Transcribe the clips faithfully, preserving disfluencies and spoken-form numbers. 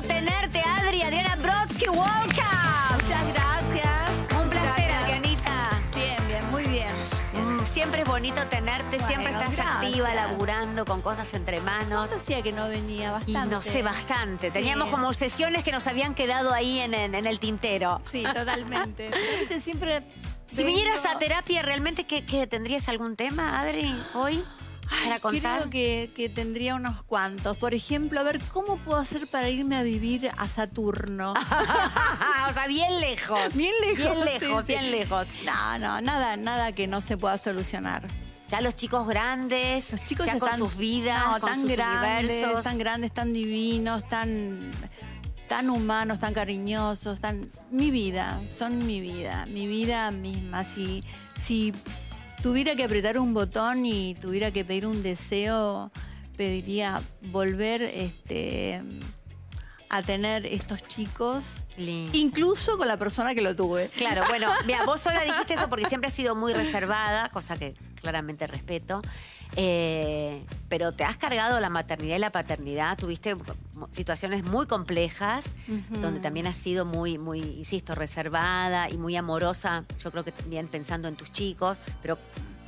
gusto tenerte, Adri, Adriana Brodsky, welcome. Muchas gracias. Un placer, gracias. Adrianita. Bien, bien, muy bien. Mm, siempre es bonito tenerte, bueno, siempre estás gracias. activa, laburando, con cosas entre manos. No decía que no venía bastante. Y no sé, bastante. Sí. Teníamos como sesiones que nos habían quedado ahí en, en, en el tintero. Sí, totalmente. Siempre... Si vengo... vinieras a terapia, ¿realmente qué, qué, tendrías algún tema, Adri, hoy? Ay, creo que, que tendría unos cuantos. Por ejemplo, a ver, ¿cómo puedo hacer para irme a vivir a Saturno? O sea, bien lejos. Bien lejos. Bien lejos, sí, bien sí. lejos. No, no, nada, nada que no se pueda solucionar. Ya los chicos grandes, los chicos ya están, con sus vidas, no, con tan sus grandes, universos. Tan grandes, tan divinos, tan... tan humanos, tan cariñosos, tan... Mi vida, son mi vida, mi vida misma. Si, si tuviera que apretar un botón y tuviera que pedir un deseo, pediría volver este, a tener estos chicos, Lindo. incluso con la persona que lo tuve. Claro, bueno, mira, vos ahora dijiste eso porque siempre has sido muy reservada, cosa que claramente respeto. Eh, pero te has cargado la maternidad y la paternidad, tuviste situaciones muy complejas, uh-huh. donde también has sido muy, muy, insisto, reservada y muy amorosa, yo creo que también pensando en tus chicos, pero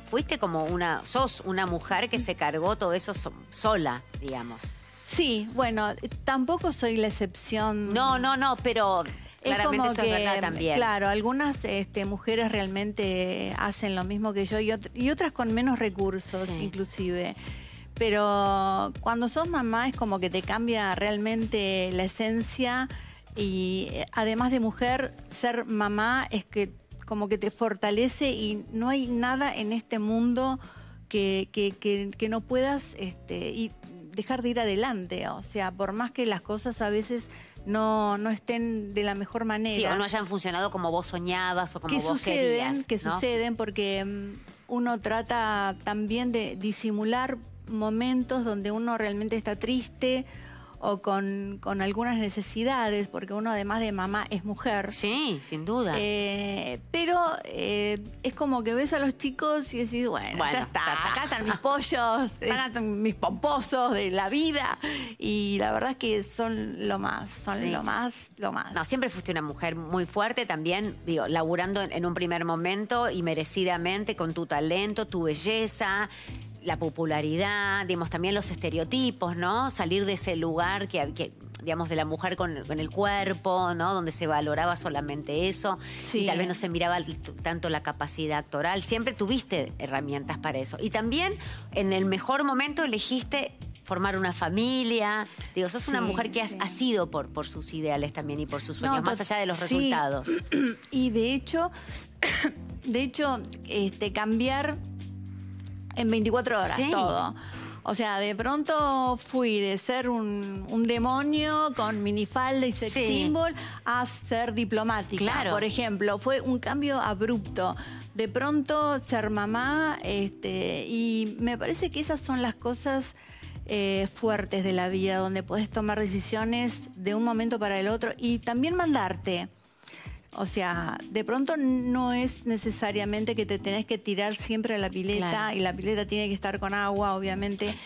fuiste como una, sos una mujer que se cargó todo eso so, sola, digamos. Sí, bueno, tampoco soy la excepción. No, no, no, pero... Claramente es como eso que, es verdad también. Claro, algunas este, mujeres realmente hacen lo mismo que yo y, ot y otras con menos recursos, sí. inclusive. Pero cuando sos mamá es como que te cambia realmente la esencia y además de mujer, ser mamá es que como que te fortalece y no hay nada en este mundo que, que, que, que no puedas este, y dejar de ir adelante. O sea, por más que las cosas a veces... No, no estén de la mejor manera. Sí, o no hayan funcionado como vos soñabas o como vos querías. Que suceden, porque uno trata también de disimular momentos donde uno realmente está triste o con, con algunas necesidades, porque uno además de mamá es mujer. Sí, sin duda. Eh, pero eh, es como que ves a los chicos y decís, bueno, bueno ya está, ta, ta. acá están mis pollos, sí. acá están mis pomposos de la vida. Y la verdad es que son lo más, son sí. lo más, lo más. No, siempre fuiste una mujer muy fuerte también, digo, laburando en, en un primer momento y merecidamente con tu talento, tu belleza... La popularidad, digamos, también los estereotipos, ¿no? Salir de ese lugar que, que digamos, de la mujer con, con el cuerpo, ¿no? Donde se valoraba solamente eso. Sí. Y tal vez no se miraba tanto la capacidad actoral. Siempre tuviste herramientas para eso. Y también, en el mejor momento, elegiste formar una familia. Digo, sos sí, una mujer que sí. ha sido por, por sus ideales también y por sus sueños, no, más allá de los sí. resultados. Y de hecho, de hecho, este, cambiar... En veinticuatro horas, sí. todo. O sea, de pronto fui de ser un, un demonio con minifalda y sex sí. symbol a ser diplomática, claro. por ejemplo. Fue un cambio abrupto. De pronto ser mamá, este, y me parece que esas son las cosas eh, fuertes de la vida, donde podés tomar decisiones de un momento para el otro y también mandarte. O sea, de pronto no es necesariamente que te tenés que tirar siempre a la pileta, claro. y la pileta tiene que estar con agua, obviamente,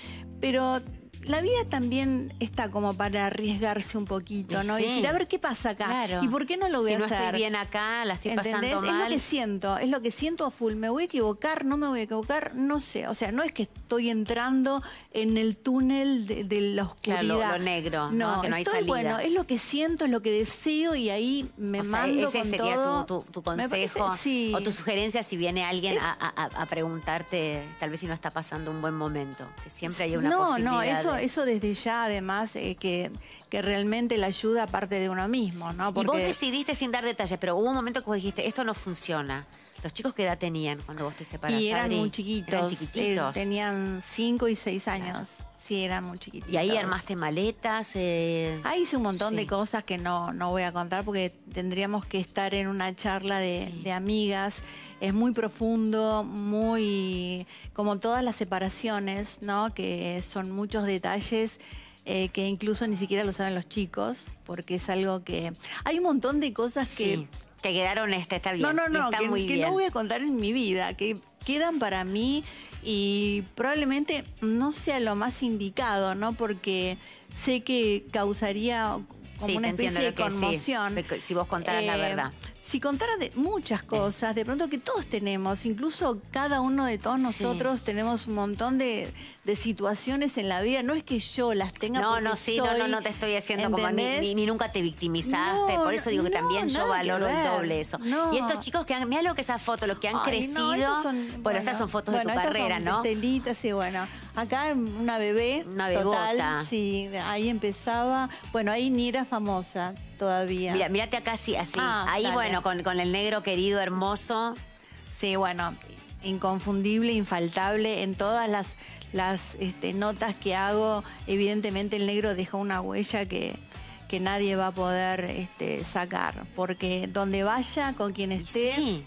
pero la vida también está como para arriesgarse un poquito, ¿no? Sí. Y decir, a ver qué pasa acá, claro. y por qué no lo voy si a no hacer. Si no estoy bien acá, la estoy ¿Entendés? pasando mal. Es lo que siento, es lo que siento a full, me voy a equivocar, no me voy a equivocar, no sé. O sea, no es que estoy entrando en el túnel de, de la oscuridad. Claro, lo, lo negro, no, ¿no? Que no estoy, hay salida. Bueno, es lo que siento, es lo que deseo y ahí me o mando sea, ese con sería todo. Tu, tu, tu consejo parece, sí. o tu sugerencia si viene alguien es... a, a, a preguntarte, tal vez si no está pasando un buen momento, que siempre hay una no, posibilidad. No, eso, Eso desde ya, además, eh, que, que realmente la ayuda parte de uno mismo, ¿no? Porque... Y vos decidiste sin dar detalles, pero hubo un momento que vos dijiste, esto no funciona. ¿Los chicos qué edad tenían cuando vos te separaste? Y eran Adri? muy chiquitos. ¿Eran chiquititos? Eh, tenían cinco y seis años. Claro. Sí, eran muy chiquititos. ¿Y ahí armaste maletas? Eh... Ahí hice un montón sí. de cosas que no, no voy a contar porque tendríamos que estar en una charla de, sí. de amigas. Es muy profundo, muy... Como todas las separaciones, ¿no? Que son muchos detalles eh, que incluso ni siquiera lo saben los chicos. Porque es algo que... Hay un montón de cosas sí. que... Que quedaron, esta, está bien. No, no, no, está que, muy que bien. no voy a contar en mi vida, que quedan para mí y probablemente no sea lo más indicado, ¿no? Porque sé que causaría como sí, una especie de conmoción. Sí. Si vos contaras eh, la verdad. Si contara de muchas cosas, de pronto que todos tenemos, incluso cada uno de todos nosotros sí. tenemos un montón de, de situaciones en la vida. No es que yo las tenga no, porque no, sí, soy, no, no, no te estoy haciendo como a mí, ni, ni nunca te victimizaste. No, por eso digo que no, también yo valoro el doble eso. No. Y estos chicos que han, mirá lo que esa foto, los que han Ay, crecido. No, son, bueno, bueno, estas son fotos bueno, de tu carrera, son ¿no? Estelitas y bueno. Acá una bebé. Una bebota. Total, sí, ahí empezaba. Bueno, ahí ni era famosa todavía. Mira, mirate acá así, así. Ah, ahí, dale. Bueno, con, con el negro querido, hermoso. Sí, bueno, inconfundible, infaltable. En todas las, las este, notas que hago, evidentemente el negro dejó una huella que, que nadie va a poder este, sacar. Porque donde vaya, con quien esté... Sí.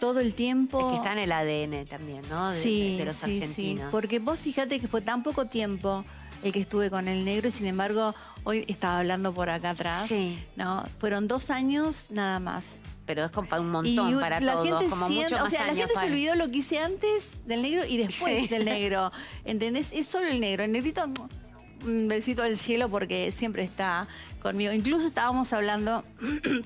Todo el tiempo... Es que está en el A D N también, ¿no? De, sí, de los sí, argentinos. Sí. Porque vos fíjate que fue tan poco tiempo el que estuve con el negro y sin embargo, hoy estaba hablando por acá atrás. Sí. No, fueron dos años nada más. Pero es como un montón y para la todos, gente como siente, mucho más O sea, años, la gente para... se olvidó lo que hice antes del negro y después sí. del negro. ¿Entendés? Es solo el negro. El negrito, un besito al cielo porque siempre está... conmigo. Incluso estábamos hablando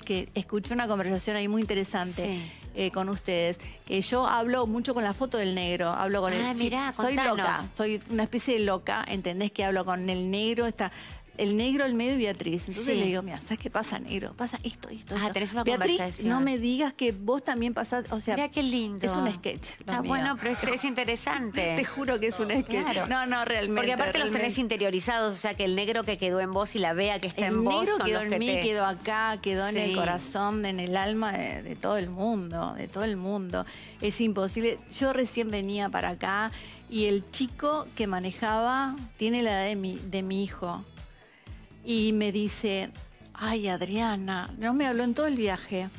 que escuché una conversación ahí muy interesante sí. eh, con ustedes, que yo hablo mucho con la foto del negro, hablo con ah, el... Mirá, soy contanos. Loca, soy una especie de loca, ¿entendés? Que hablo con el negro, está el negro, el medio y Beatriz. Entonces sí. le digo, mira, ¿sabes qué pasa, negro? Pasa esto, esto, esto. Ah, tenés una Beatriz, conversación. No me digas que vos también pasás, o sea... Mirá qué lindo. Es un sketch. Ah, mío. Bueno, pero es, es interesante. Te juro que es un sketch. Claro. No, no, realmente. Porque aparte realmente. Los tenés interiorizados, o sea, que el negro que quedó en vos y la Bea que está el en vos... El negro quedó en que mí, te... quedó acá, quedó sí. en el corazón, en el alma de, de todo el mundo, de todo el mundo. Es imposible. Yo recién venía para acá y el chico que manejaba tiene la edad de mi, de mi hijo. Y me dice, ay, Adriana, no me habló en todo el viaje.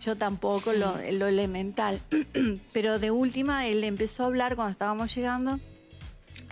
Yo tampoco, sí. lo, lo elemental. Pero de última, él empezó a hablar cuando estábamos llegando.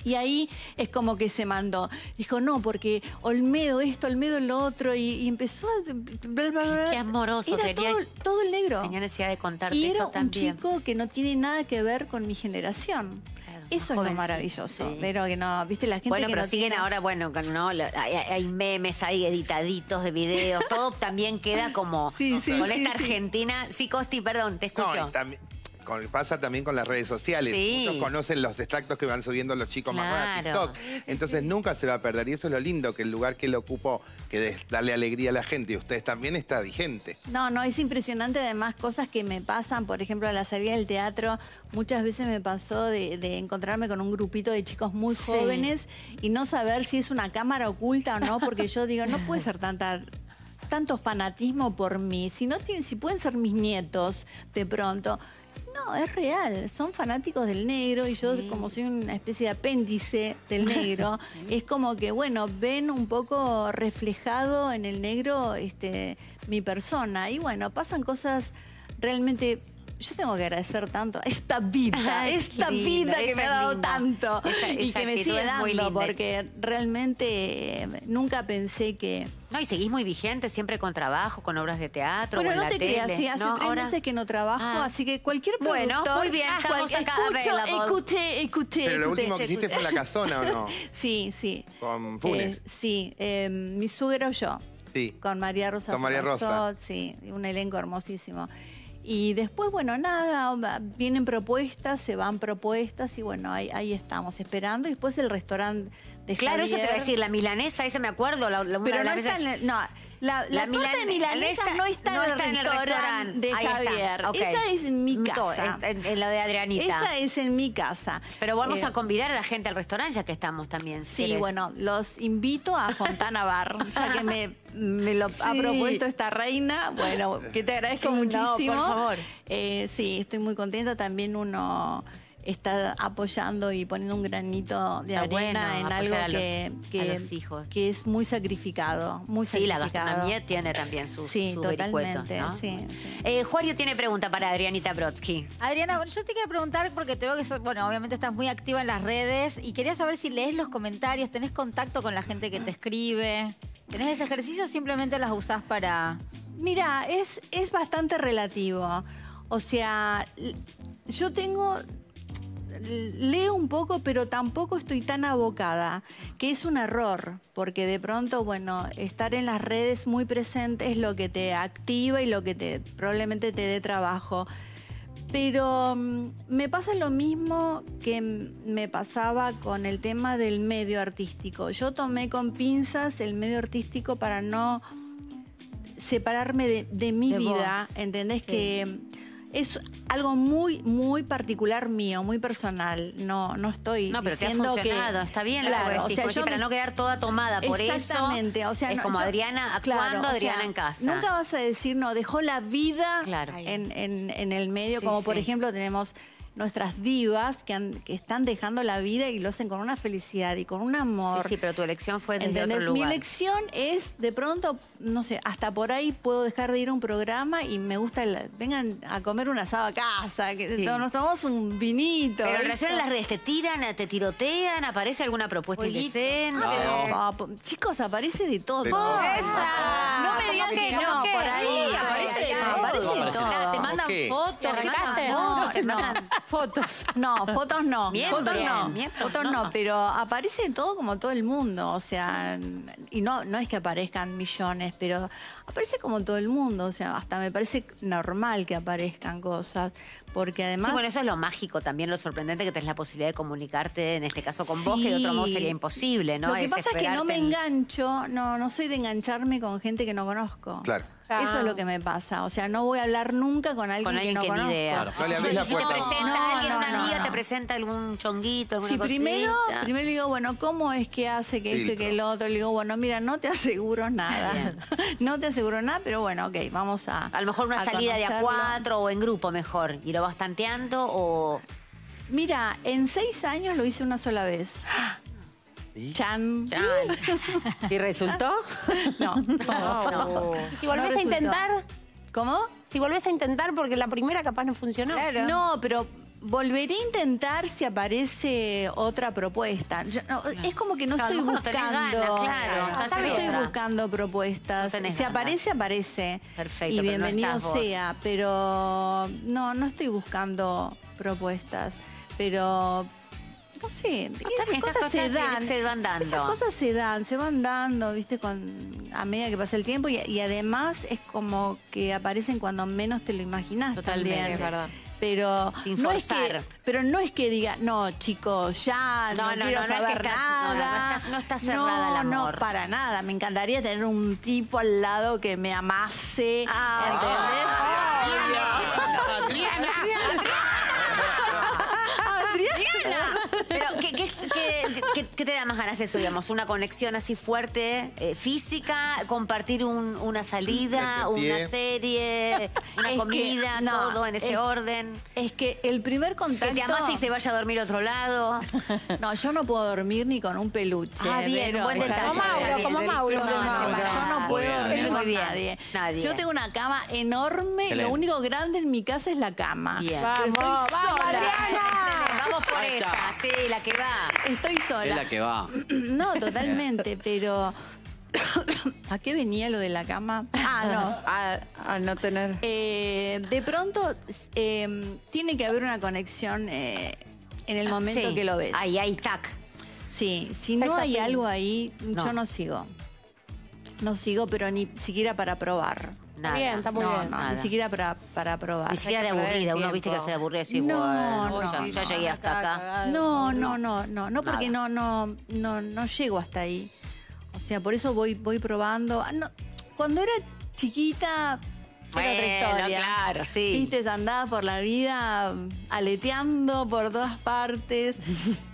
Y ahí es como que se mandó. Dijo, no, porque Olmedo esto, Olmedo lo otro. Y, y empezó a... Bla, bla, bla. Qué amoroso. Era tenía, todo, todo el negro. Tenía necesidad de contarte y eso era también. Un chico que no tiene nada que ver con mi generación. Eso joven, es lo maravilloso, sí. pero que no, viste, la gente bueno, que pero no siguen tiene... ahora, bueno, no, hay, hay memes, hay editaditos de videos, todo también queda como sí, sí, con sí, esta sí. Argentina. Sí, Costi, perdón, te escucho. No, también, con, pasa también con las redes sociales, sí. muchos conocen los extractos que van subiendo los chicos claro. más con TikTok, entonces nunca se va a perder y eso es lo lindo, que el lugar que lo ocupó, que de darle alegría a la gente y ustedes también está vigente. No, no, es impresionante además cosas que me pasan, por ejemplo a la salida del teatro muchas veces me pasó de, de encontrarme con un grupito de chicos muy jóvenes sí. y no saber si es una cámara oculta o no, porque yo digo, no puede ser tanta... tanto fanatismo por mí, si no tienen, si pueden ser mis nietos de pronto. No, es real, son fanáticos del negro sí. y yo como soy una especie de apéndice del negro, es como que bueno, ven un poco reflejado en el negro este, mi persona y bueno, pasan cosas realmente... Yo tengo que agradecer tanto a esta vida, Ay, esta lindo, vida que me ha dado linda. Tanto esa, y esa que me sigue dando porque realmente eh, nunca pensé que... No, y seguís muy vigente siempre con trabajo, con obras de teatro, bueno, o en no la te tele. Creas, sí, hace no, tres ahora... meses que no trabajo, ah. así que cualquier productor... Bueno, muy bien, estamos acá. Escucho, escuché, escuché. Pero lo último que hiciste fue La Casona, ¿o no? Sí, sí. Con Funes. Eh, sí, eh, mi suegro yo. Sí. Con María Rosa. Con María Rosa. Rosa. Sí, un elenco hermosísimo. Y después, bueno, nada, vienen propuestas, se van propuestas y bueno, ahí, ahí estamos esperando. Y después el restaurante de Claro, Javier. Eso te va a decir, la milanesa, esa me acuerdo. La, la, Pero no está en el, no, la, la, la milan, de milanesa no está, no está en el restaurante de ahí Javier. Está, okay. Esa es en mi casa. En, en la de Adrianita. Esa es en mi casa. Pero vamos eh, a convidar a la gente al restaurante ya que estamos también. Si sí, querés. Bueno, los invito a Fontana Bar, ya que me... Me lo sí. ha propuesto esta reina. Bueno, que te agradezco no, muchísimo. Por favor. Eh, sí, estoy muy contenta. También uno está apoyando y poniendo un granito de está arena bueno, en algo los, que, que, que es muy sacrificado. Muy sí, sacrificado. La gastronomía tiene también sus sí, su totalmente. ¿No? Sí, sí. Eh, Juariu tiene pregunta para Adrianita Brodsky. Adriana, bueno, yo te quería preguntar porque te veo que sos, bueno, obviamente estás muy activa en las redes y quería saber si lees los comentarios, tenés contacto con la gente que te escribe. ¿Tenés ese ejercicio o simplemente las usás para...? Mira, es, es bastante relativo. O sea, yo tengo... leo un poco, pero tampoco estoy tan abocada, que es un error, porque de pronto, bueno, estar en las redes muy presente es lo que te activa y lo que te probablemente te dé trabajo. Pero um, me pasa lo mismo que me pasaba con el tema del medio artístico. Yo tomé con pinzas el medio artístico para no separarme de, de mi de vida, vos. ¿Entendés? Sí. Que es algo muy, muy particular mío, muy personal. No, no estoy No, pero diciendo te ha funcionado, que, está bien. Claro, o sea, yo sí, me... para no quedar toda tomada por eso. Exactamente. O sea, es no, como yo, Adriana actuando, claro, Adriana o sea, en casa. Nunca vas a decir, no, dejó la vida claro. en, en, en el medio. Sí, como por sí. ejemplo tenemos nuestras divas que, han, que están dejando la vida y lo hacen con una felicidad y con un amor. Sí, sí, pero tu elección fue desde ¿entendés? Otro lugar. Mi elección es, de pronto, no sé, hasta por ahí puedo dejar de ir a un programa y me gusta, el, vengan a comer un asado a casa, que sí. nos tomamos un vinito. Pero en relación a las redes, ¿te tiran, te tirotean? ¿Aparece alguna propuesta indecente? No. No, chicos, aparece de todo. De todo. Esa. No me digan que no, por ahí no, aparece de todo. Aparece de todo. Te mandan fotos, te mandan fotos, te mandan fotos. No, fotos no. Miembros, fotos no. Miembros, fotos no, no, pero aparece todo como todo el mundo, o sea, y no, no es que aparezcan millones, pero aparece como todo el mundo, o sea, hasta me parece normal que aparezcan cosas, porque además... Sí, bueno, eso es lo mágico también, lo sorprendente, que tenés la posibilidad de comunicarte, en este caso con sí. vos, que de otro modo sería imposible, ¿no? Lo que pasa es que no me engancho, no, no soy de engancharme con gente que no conozco. Claro. Ah. Eso es lo que me pasa. O sea, no voy a hablar nunca con alguien, con alguien que no conozco. Claro. No le abrís la puerta. Si te presenta no, alguien, no, una amiga, no, no. te presenta algún chonguito, alguna sí, cosita. Primero, primero digo, bueno, ¿cómo es que hace que Filtro. Esto y que el otro? Le digo, bueno, mira, no te aseguro nada. No te aseguro nada, pero bueno, ok, vamos a... A lo mejor una salida conocerlo. De a cuatro o en grupo mejor. ¿Y lo vas tanteando o...? Mira, en seis años lo hice una sola vez. ¿Y? Chan. Chan. ¿Y resultó? No. no, no. Si volvés no a intentar... ¿Cómo? Si volvés a intentar, porque la primera capaz no funcionó. Claro. No, pero volveré a intentar si aparece otra propuesta. Yo, no, es como que no claro, estoy buscando... No, ganas, claro, no, no estoy otra. buscando propuestas. No si aparece, ganas. aparece. Perfecto. Y bienvenido pero no sea. Vos. Pero no, no estoy buscando propuestas. Pero... No sé, no, esas cosas, cosas se dan, se van dando. Esas cosas se dan, se van dando, viste, con a medida que pasa el tiempo y, y además es como que aparecen cuando menos te lo imaginas. Totalmente, también. Es verdad. Pero sin forzar. No es que, pero no es que diga, no, chicos, ya no, no, no quiero no, no saber es que estás, nada. No, no, no está cerrada no, el amor. No, para nada. Me encantaría tener un tipo al lado que me amase. Ah, ¿entendés? Adriana, Adriana. Pero, ¿qué, qué, qué, qué, ¿qué te da más ganas eso, digamos? ¿Una conexión así fuerte, eh, física? ¿Compartir un, una salida, una serie, una es comida, que, no, todo en ese es, orden? Es que el primer contacto... Que te amás y se vaya a dormir a otro lado. No, yo no puedo dormir ni con un peluche. Ah, bien, pero, buen detalle. Como Mauro, como Mauro. No, no, no, yo no puedo dormir bien, con bien, nadie. nadie. Yo tengo una cama enorme, excelente. Lo único grande en mi casa es la cama. Bien. Pero vamos, estoy vamos, sola. Excelente, vamos por esa, sí. La que va. Estoy sola. Es la que va. No, totalmente, pero... ¿A qué venía lo de la cama? Ah, no. A, a no tener... Eh, de pronto, eh, tiene que haber una conexión eh, en el momento sí. que lo ves. Ahí, ahí, tac. Sí, si no hay algo ahí, no. yo no sigo. No sigo, pero ni siquiera para probar. Nada. Bien, está muy no, bien. No, nada. Ni siquiera para, para probar. Ni siquiera de aburrida. Uno viste que se aburría así. No, bueno, no, no. Ya no, llegué hasta acá. acá. No, no, no, no. No porque no, no, no, no llego hasta ahí. O sea, por eso voy, voy probando. No, cuando era chiquita... Bueno, era otra historia. Claro, sí. Viste, andaba por la vida aleteando por todas partes.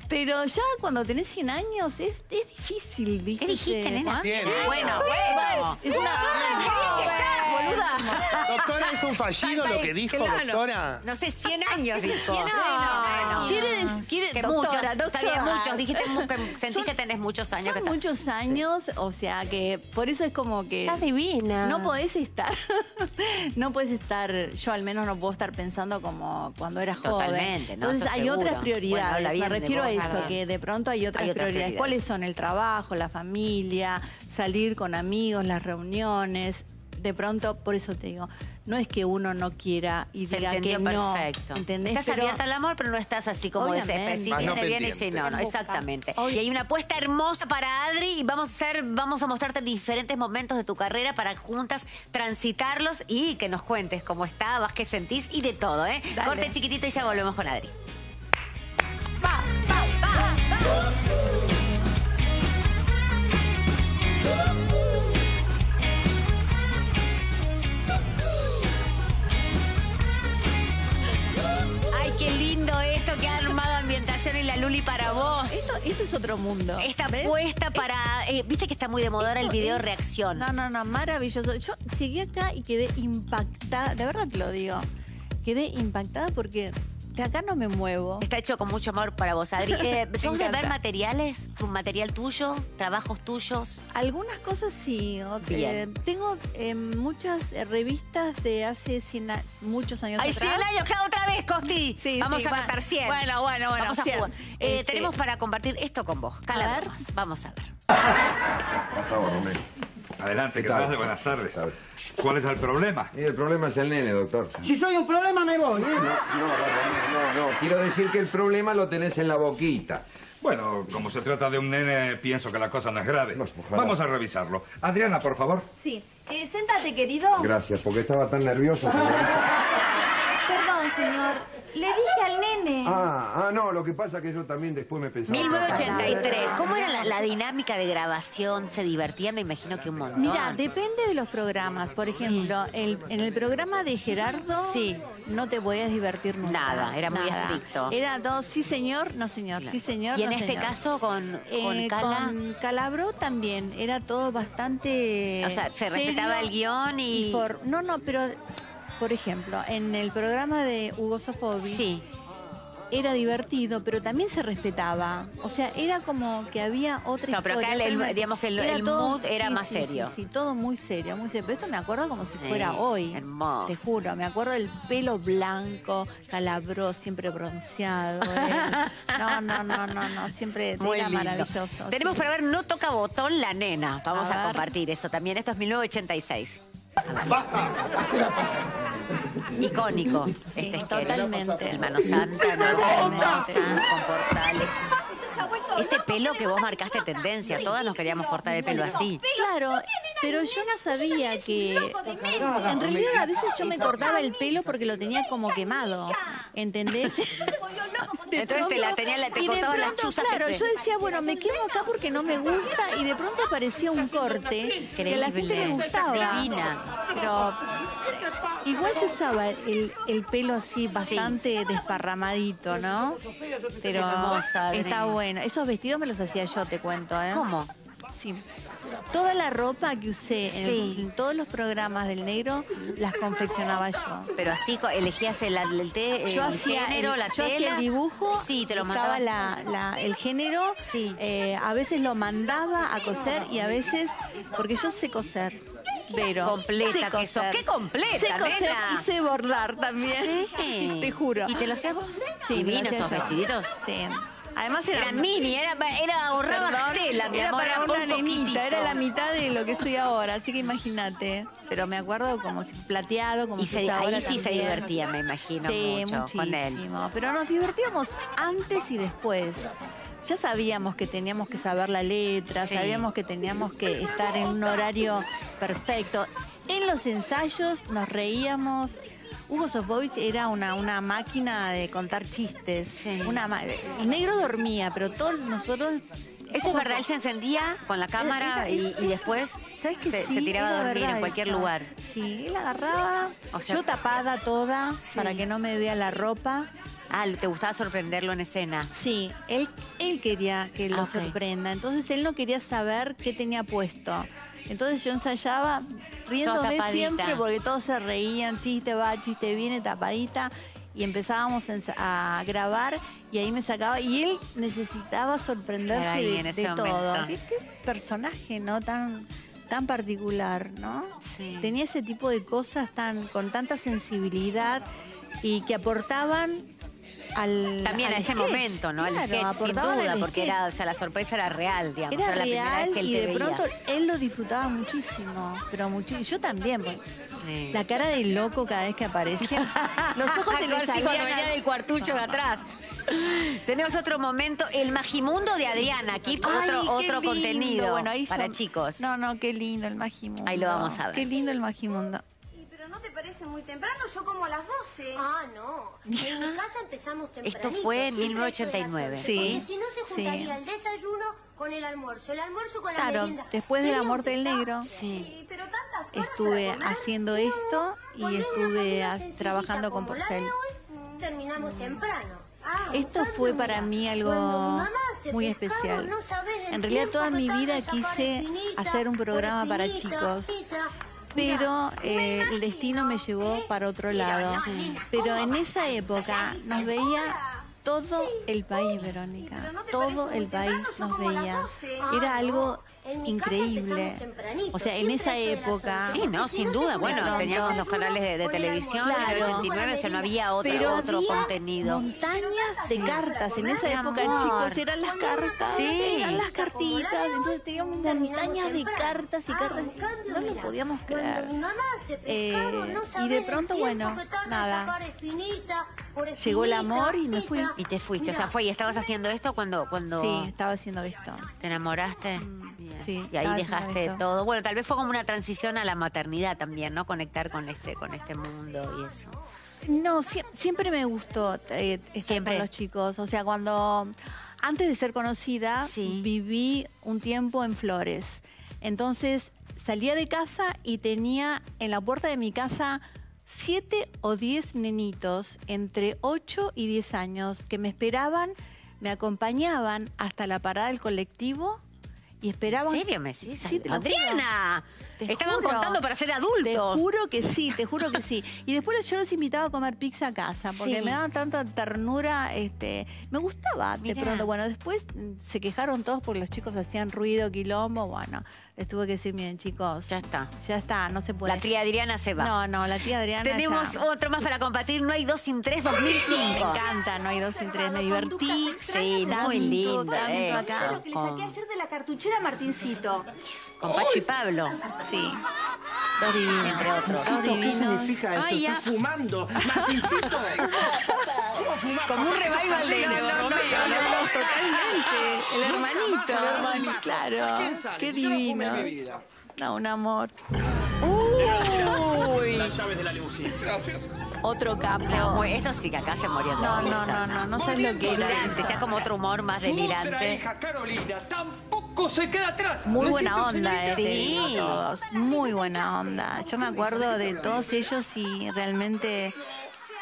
Pero ya cuando tenés cien años es, es difícil, ¿viste? ¿Qué dijiste, nena? cien. Bueno, bueno. Es una... No, ¿qué estás, boluda? Doctora, es un fallido lo que dijo, claro. doctora. No sé, cien años dijo. cien años. Bueno, bueno. ¿Quieres, quieres, que doctora, muchos, doctora. muchos. Dijiste que sentís son, que tenés muchos años. Son que muchos años, sí. o sea, que por eso es como que... Estás divina. No podés estar... no podés estar... Yo al menos no puedo estar pensando como cuando eras joven. Totalmente, no, Entonces hay seguro. otras prioridades. Bueno, me refiero a eso. Eso, que de pronto hay otras, hay otras prioridades. prioridades. ¿Cuáles son? El trabajo, la familia, salir con amigos, las reuniones. de pronto, por eso te digo, no es que uno no quiera y se diga que no. Perfecto. ¿Entendés? Estás pero... abierta al amor, pero no estás así como de césped. Si viene, no viene, si no, no. Exactamente. Hoy... Y hay una apuesta hermosa para Adri y vamos a hacer, vamos a mostrarte diferentes momentos de tu carrera para juntas transitarlos y que nos cuentes cómo estabas, qué sentís y de todo, ¿eh? Dale. Corte chiquitito y ya volvemos con Adri. Va, va, va, va. Ay, qué lindo esto que ha armado ambientación y la Luli para vos. Esto, esto es otro mundo. Esta apuesta para... Eh, viste que está muy de moda ahora el video es, reacción. No, no, no, maravilloso. Yo llegué acá y quedé impactada, de verdad te lo digo. Quedé impactada porque... De acá no me muevo. Está hecho con mucho amor para vos, Adri. Eh, ¿Sos de ver materiales? ¿Material tuyo? ¿Trabajos tuyos? Algunas cosas sí. Eh, tengo eh, muchas revistas de hace cien a... muchos años. ¡Ay, atrás. cien años! ¡Claro, otra vez, Costi! Sí, vamos sí, a matar cien. Bueno, bueno, bueno. Vamos a jugar. Eh, este... Tenemos para compartir esto con vos. Calabro. Vamos a ver. Por favor, Romero. Adelante, ¿qué tal? Buenas tardes. ¿Cuál es el problema? Y el problema es el nene, doctor. Si soy un problema, me voy, ¿eh? No, no, no, no, no. Quiero decir que el problema lo tenés en la boquita. Bueno, como se trata de un nene, pienso que la cosa no es grave. No, vamos a revisarlo. Adriana, por favor. Sí. Eh, séntate, querido. Gracias, porque estaba tan nervioso. Perdón, señor. Le dije al nene. Ah, ah, no, lo que pasa es que yo también después me pensaba... mil novecientos ochenta y tres, ¿cómo era la, la dinámica de grabación? ¿Se divertía? Me imagino que un montón. Mira, depende de los programas. Por ejemplo, sí. el, en el programa de Gerardo sí. no te podías divertir nunca. Nada, era muy nada. estricto. Era dos, sí señor, no señor, sí señor, ¿Y en no este señor. caso con, con, eh, Cala... con Calabro también, era todo bastante... O sea, se serio, respetaba el guión y... y por... No, no, pero... Por ejemplo, en el programa de Hugo Sofovich sí. era divertido, pero también se respetaba. O sea, era como que había otra no, pero historia. Acá el, el, digamos que el, el todo, mood era sí, más sí, serio. Sí, sí, todo muy serio, muy serio. Pero esto me acuerdo como si sí, fuera hoy. Hermoso. Te juro, me acuerdo del pelo blanco, Calabro, siempre bronceado. ¿eh? No, no, no, no, no, siempre muy era lindo. maravilloso. Tenemos sí. para ver, no toca botón la nena. Vamos a, a compartir eso también. Esto es mil novecientos ochenta y seis. Basta, así la pasa. Icónico, este es totalmente. Hermano Santo, Hermano Santo, con portales. Ese pelo que vos marcaste tendencia, todas nos queríamos cortar el pelo así. Claro, pero yo no sabía que... En realidad a veces yo me cortaba el pelo porque lo tenía como quemado, ¿entendés? Entonces te la tenía, te cortaba las chuzas. Claro, yo decía, bueno, me quemo acá porque no me gusta y de pronto aparecía un corte que a la gente le gustaba. Divina. Pero igual yo usaba el, el pelo así bastante sí. desparramadito, ¿no? Pero está bueno. Esos vestidos me los hacía yo, te cuento, ¿eh? ¿Cómo? Sí. Toda la ropa que usé sí. en, en todos los programas del negro las confeccionaba yo. Pero así elegías el, el, té, el, yo el hacía género, el, la yo tela. Yo hacía el dibujo, sí, te lo buscaba la, la, el género, sí. eh, a veces lo mandaba a coser y a veces... Porque yo sé coser. Pero completa que eso. ¡Qué completa, sé coser, nena! Y sé bordar también. Sí. Sí, te juro. ¿Y te lo hacías vos? Sí, divino esos yo. vestidos. Sí. Además eran... Era mini, era, era ahorraba tela, mi amor, era para una nenita, era la mitad de lo que soy ahora, así que imagínate. Pero me acuerdo como si plateado, como y si se, ahí ahora sí también. se divertía, me imagino, sí, mucho muchísimo. con él. Pero nos divertíamos antes y después. Ya sabíamos que teníamos que saber la letra, sí. sabíamos que teníamos que estar en un horario perfecto. En los ensayos nos reíamos. Hugo Sofovich era una, una máquina de contar chistes. Sí. Una el negro dormía, pero todos nosotros... Eso es verdad, él se encendía con la cámara es, es, es, y, y después ¿sabes que se, sí, se tiraba a dormir en cualquier eso. lugar. Sí, él agarraba, o sea, yo tapada toda sí. para que no me vea la ropa. Ah, ¿te gustaba sorprenderlo en escena? Sí, él, él quería que lo okay. sorprenda. Entonces, él no quería saber qué tenía puesto. Entonces, yo ensayaba riéndome siempre porque todos se reían. Chiste va, chiste viene, tapadita. Y empezábamos a grabar y ahí me sacaba. Y él necesitaba sorprenderse ahí, de, de todo. ¿Qué, qué personaje, ¿no? Tan... tan particular, ¿no? Sí. Tenía ese tipo de cosas tan con tanta sensibilidad y que aportaban al También al a ese sketch. momento, ¿no? Claro, al sketch, sin duda, porque sketch. era, o sea, la sorpresa era real, digamos. Era, era la real primera vez que él y te de veía. Pronto él lo disfrutaba muchísimo, pero muchísimo. Yo también, porque sí. la cara de loco cada vez que aparecía. Los ojos se le salían. Cuando venía del cuartucho no, de atrás. Tenemos otro momento, el Majimundo de Adriana. Aquí Ay, otro, otro lindo. contenido bueno, ahí para yo... chicos. No, no, qué lindo el Majimundo. Ahí lo vamos a ver. Qué lindo el Majimundo. Sí, pero ¿no te parece muy temprano? Yo como a las doce. Ah, no. En mi casa empezamos temprano. Esto fue en mil novecientos ochenta y nueve. Sí. Si no se juntaría sí. el desayuno con el almuerzo. El almuerzo con la claro, merienda. Después de la muerte del negro. Sí. Pero tantas horas estuve haciendo esto no, y estuve trabajando con Porcel. Hoy, terminamos mm. temprano. Ah, Esto fue para mí algo muy especial. En realidad toda mi vida quise hacer un programa para chicos, pero eh, el destino me llevó para otro lado. Pero en esa época nos veía todo el país, Verónica. Todo el país nos veía. Era algo increíble. O sea, en esa época... Sí, no, sin duda. Bueno, no, teníamos no. los canales de, de televisión, claro. en el ochenta y nueve, o sea, no había otro, Pero otro había contenido. montañas de cartas. En esa época, chicos, eran las cartas, sí. eran las cartitas. Entonces teníamos montañas de cartas y cartas. Y no lo podíamos creer. Eh, y de pronto, bueno, nada. Llegó el amor y me fui. Y te fuiste. O sea, fue y estabas haciendo esto cuando... cuando... Sí, estaba haciendo esto. ¿Te enamoraste? Sí, y ahí dejaste todo. Bueno, tal vez fue como una transición a la maternidad también, ¿no? Conectar con este, con este mundo y eso. No, sie siempre me gustó eh, estar siempre. con los chicos. O sea, cuando... Antes de ser conocida, sí. viví un tiempo en Flores. Entonces, salía de casa y tenía en la puerta de mi casa... siete o diez nenitos entre ocho y diez años que me esperaban, me acompañaban hasta la parada del colectivo y esperaban... ¿En serio me decís? Sí, ¡Adriana! Te estaban juro, contando para ser adultos. Te juro que sí, te juro que sí. Y después yo los invitaba a comer pizza a casa porque sí. me daban tanta ternura. Este, me gustaba Mirá. de pronto. Bueno, después se quejaron todos porque los chicos hacían ruido, quilombo. Bueno, les tuve que decir, miren chicos. Ya está. Ya está, no se puede. La tía Adriana se va. No, no, la tía Adriana Tenemos ya... otro más para compartir. No hay dos sin tres, dos mil cinco. Me encanta, no hay dos sin tres. Me divertí. Sí, tanto, muy lindo. Tanto eh, acá. Lo que le saqué ayer de la cartuchera Martincito. Con Pacho y Pablo. Sí. Dos divinos, entre otros. Dos divinos. ¿Qué significa esto? Ay, Estoy fumando. Martincito. Como un revival de Olmedo. No, no, no, no, totalmente. El hermanito. El hermanito. Claro. Qué divino. No, un amor. Uy. Las llaves de la limusina. Gracias. Otro capo. No, esto sí que acá se murió todo. No, no, no, no, no sabes lo que era. Ya como otro humor más delirante. Nuestra hija Carolina tampoco se queda atrás. Muy buena onda, eh. Sí. Todos. Muy buena onda. Yo me acuerdo de todos ellos y realmente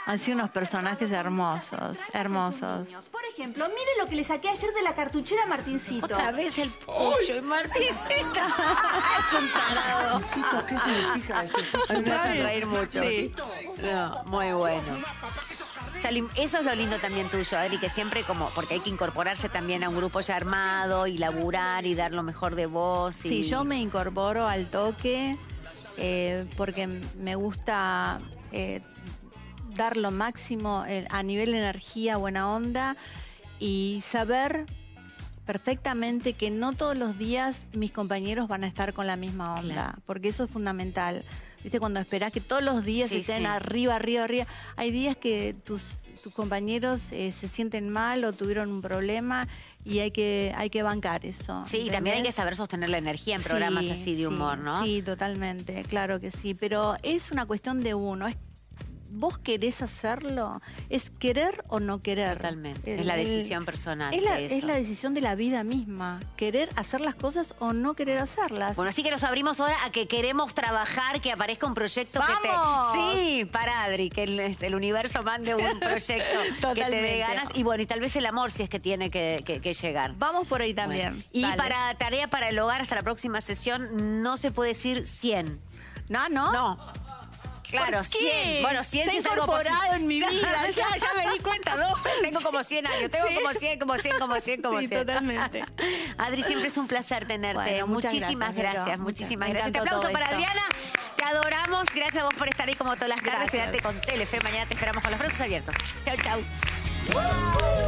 han sido unos personajes hermosos, hermosos. Por ejemplo, mire lo que le saqué ayer de la cartuchera Martincito. Otra vez el pollo y Martincito. Es un tarado. Martincito, ¿qué significa esto? Me hacen reír mucho. Sí. No, muy bueno. O sea, eso es lo lindo también tuyo, Adri, que siempre como... Porque hay que incorporarse también a un grupo ya armado y laburar y dar lo mejor de vos. Y... Sí, yo me incorporo al toque eh, porque me gusta... Eh, dar lo máximo a nivel de energía, buena onda y saber perfectamente que no todos los días mis compañeros van a estar con la misma onda, claro. porque eso es fundamental. ¿Viste? Cuando esperás que todos los días sí, estén sí. arriba, arriba, arriba, hay días que tus, tus compañeros eh, se sienten mal o tuvieron un problema y hay que, hay que bancar eso. Sí, ¿entendés? Y también hay que saber sostener la energía en programas sí, así de sí, humor, ¿no? Sí, totalmente, claro que sí, pero es una cuestión de uno, es vos querés hacerlo, es querer o no querer. Totalmente, el, es la decisión personal. Es la, de eso. es la decisión de la vida misma, querer hacer las cosas o no querer hacerlas. Bueno, así que nos abrimos ahora a que queremos trabajar, que aparezca un proyecto ¡Vamos! que te... Sí, para Adri, que el, el universo mande un proyecto que te dé ganas. Y bueno, y tal vez el amor si es que tiene que, que, que llegar. Vamos por ahí también. Bueno. Y Dale. para tarea para el hogar, hasta la próxima sesión, no se puede decir cien. No, no. No. Claro, cien. Bueno, cien se ha incorporado en mi vida. Ya, ya me di cuenta, ¿no? Tengo como cien años. Tengo ¿Sí? como cien, como cien, como cien, como cien. Sí, totalmente. Adri, siempre es un placer tenerte. Bueno, muchísimas gracias, gracias muchísimas me gracias. Te aplauso para esto. Adriana. Te adoramos. Gracias a vos por estar ahí como todas las tardes. Quédate con Telefe. Mañana te esperamos con los brazos abiertos. Chau, chau. ¡Bravo!